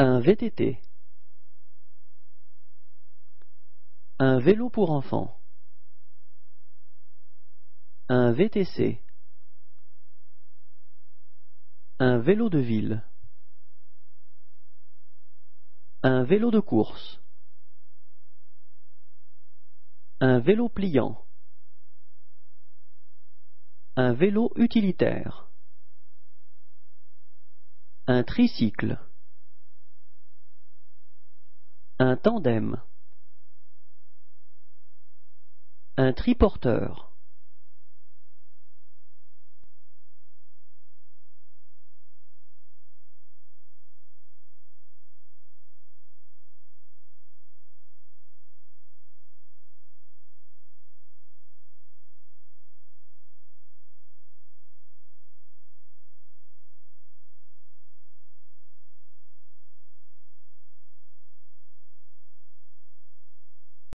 un VTT, un vélo pour enfants, un VTC, un vélo de ville, un vélo de course, un vélo pliant, un vélo utilitaire, un tricycle, un tandem, un triporteur,